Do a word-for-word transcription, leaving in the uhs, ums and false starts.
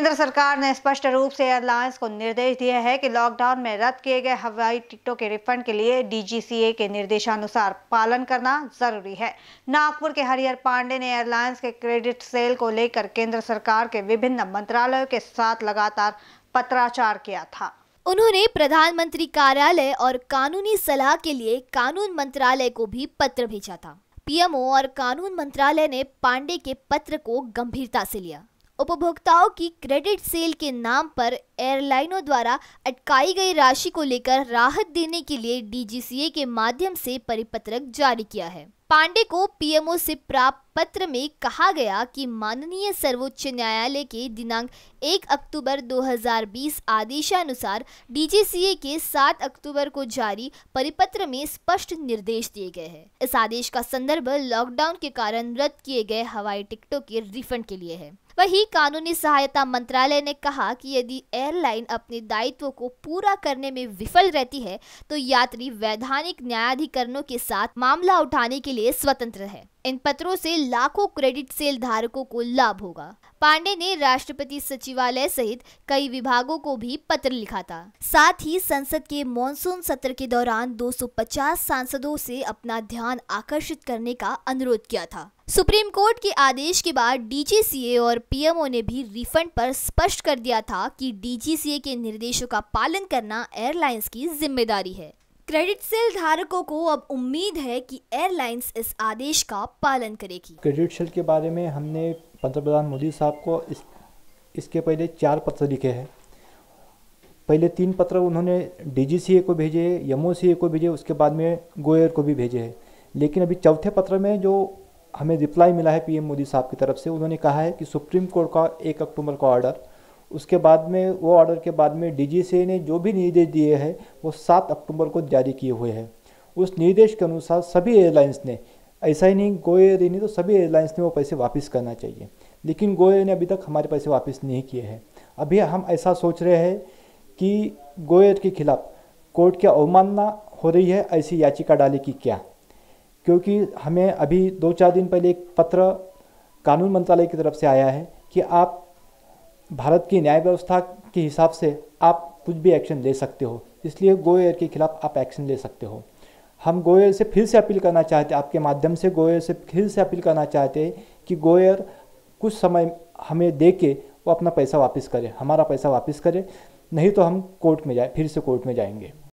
केंद्र सरकार ने स्पष्ट रूप से एयरलाइंस को निर्देश दिया है कि लॉकडाउन में रद्द किए गए हवाई टिकटों के रिफंड के लिए डीजीसीए के निर्देशानुसार पालन करना जरूरी है। नागपुर के हरिहर पांडे ने एयरलाइंस के क्रेडिट सेल को लेकर केंद्र सरकार के विभिन्न मंत्रालयों के साथ लगातार पत्राचार किया था। उन्होंने प्रधानमंत्री कार्यालय और कानूनी सलाह के लिए कानून मंत्रालय को भी पत्र भेजा था। पीएमओ और कानून मंत्रालय ने पांडे के पत्र को गंभीरता से लिया। उपभोक्ताओं की क्रेडिट सेल के नाम पर एयरलाइनों द्वारा अटकाई गई राशि को लेकर राहत देने के लिए डीजीसीए के माध्यम से परिपत्रक जारी किया है। पांडे को पीएमओ से प्राप्त पत्र में कहा गया कि माननीय सर्वोच्च न्यायालय के दिनांक एक अक्टूबर दो हज़ार बीस आदेशानुसार डीजीसीए के सात अक्टूबर को जारी परिपत्र में स्पष्ट निर्देश दिए गए हैं। इस आदेश का संदर्भ लॉकडाउन के कारण रद्द किए गए हवाई टिकटों के रिफंड के लिए है। वहीं कानूनी सहायता मंत्रालय ने कहा कि यदि एयरलाइन अपने दायित्वों को पूरा करने में विफल रहती है तो यात्री वैधानिक न्यायाधिकरणों के साथ मामला उठाने के लिए स्वतंत्र है। इन पत्रों से लाखों क्रेडिट सेल धारकों को लाभ होगा। पांडे ने राष्ट्रपति सचिवालय सहित कई विभागों को भी पत्र लिखा था। साथ ही संसद के मॉनसून सत्र के दौरान दो सौ पचास सांसदों से अपना ध्यान आकर्षित करने का अनुरोध किया था। सुप्रीम कोर्ट के आदेश के बाद डीजीसीए और पीएमओ ने भी रिफंड पर स्पष्ट कर दिया था कि डीजीसीए के निर्देशों का पालन करना एयरलाइंस की जिम्मेदारी है। क्रेडिट सेल धारकों को अब उम्मीद है कि एयरलाइंस इस आदेश का पालन करेगी। क्रेडिट सेल के बारे में हमने पंतप्रधान मोदी साहब को इस, इसके पहले चार पत्र लिखे हैं। पहले तीन पत्र उन्होंने डीजीसीए को भेजे, एमओसीए को भेजे, उसके बाद में गोएयर को भी भेजे है। लेकिन अभी चौथे पत्र में जो हमें रिप्लाई मिला है पीएम मोदी साहब की तरफ से, उन्होंने कहा है कि सुप्रीम कोर्ट का एक अक्टूबर का ऑर्डर, उसके बाद में वो ऑर्डर के बाद में डीजीसीए ने जो भी निर्देश दिए हैं वो सात अक्टूबर को जारी किए हुए हैं। उस निर्देश के अनुसार सभी एयरलाइंस ने, ऐसा ही नहीं गोएयर ही नहीं तो सभी एयरलाइंस ने वो पैसे वापस करना चाहिए, लेकिन गोएयर ने अभी तक हमारे पैसे वापस नहीं किए हैं। अभी हम ऐसा सोच रहे हैं कि गोएयर के खिलाफ कोर्ट की अवमानना हो रही है, ऐसी याचिका डाली कि क्या, क्योंकि हमें अभी दो चार दिन पहले एक पत्र कानून मंत्रालय की तरफ से आया है कि आप भारत की न्याय व्यवस्था के हिसाब से आप कुछ भी एक्शन ले सकते हो, इसलिए गोएयर के खिलाफ आप एक्शन ले सकते हो। हम गोएयर से फिर से अपील करना चाहते हैं, आपके माध्यम से गोएयर से फिर से अपील करना चाहते हैं कि गोएयर कुछ समय हमें दे के वो अपना पैसा वापस करे, हमारा पैसा वापस करे, नहीं तो हम कोर्ट में जाए फिर से कोर्ट में जाएंगे।